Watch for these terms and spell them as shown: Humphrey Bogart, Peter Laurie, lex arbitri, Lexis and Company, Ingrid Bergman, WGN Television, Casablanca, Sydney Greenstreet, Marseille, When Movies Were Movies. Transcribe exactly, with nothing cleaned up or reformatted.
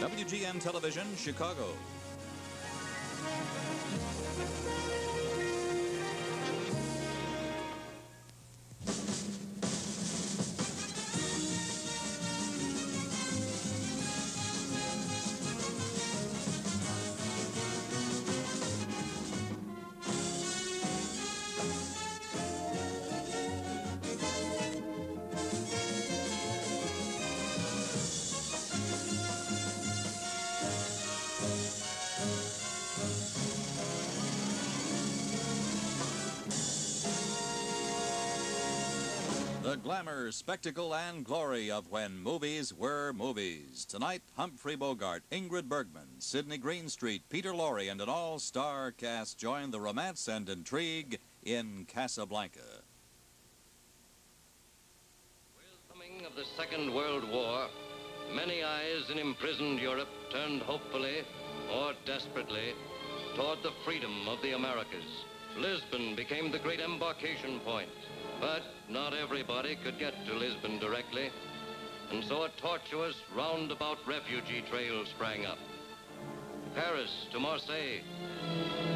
W G N Television, Chicago. The glamour, spectacle, and glory of When Movies Were Movies. Tonight, Humphrey Bogart, Ingrid Bergman, Sydney Greenstreet, Peter Laurie, and an all-star cast join the romance and intrigue in Casablanca. With the coming of the Second World War, many eyes in imprisoned Europe turned hopefully, or desperately, toward the freedom of the Americas. Lisbon became the great embarkation point. But not everybody could get to Lisbon directly, and so a tortuous roundabout refugee trail sprang up. Paris to Marseille.